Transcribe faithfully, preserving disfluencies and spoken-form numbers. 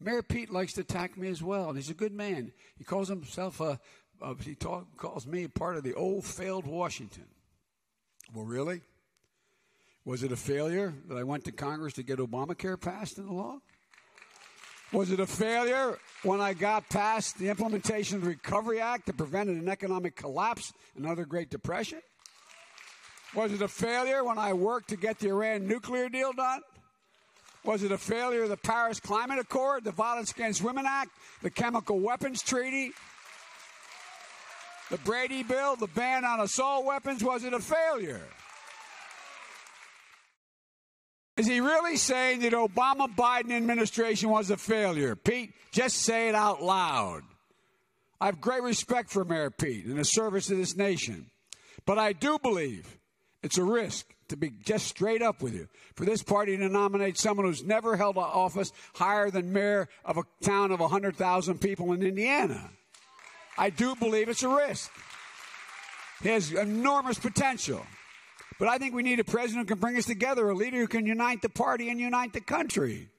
Mayor Pete likes to attack me as well, and he's a good man. He calls himself a, a he talk, calls me part of the old failed Washington. Well, really? Was it a failure that I went to Congress to get Obamacare passed into law? Was it a failure when I got past the implementation of the Recovery Act that prevented an economic collapse and another Great Depression? Was it a failure when I worked to get the Iran nuclear deal done? Was it a failure of the Paris Climate Accord, the Violence Against Women Act, the Chemical Weapons Treaty, the Brady Bill, the ban on assault weapons? Was it a failure? Is he really saying that Obama-Biden administration was a failure? Pete, just say it out loud. I have great respect for Mayor Pete and his service to this nation, but I do believe it's a risk, to be just straight up with you, for this party to nominate someone who's never held office higher than mayor of a town of one hundred thousand people in Indiana. I do believe it's a risk. He has enormous potential. But I think we need a president who can bring us together, a leader who can unite the party and unite the country.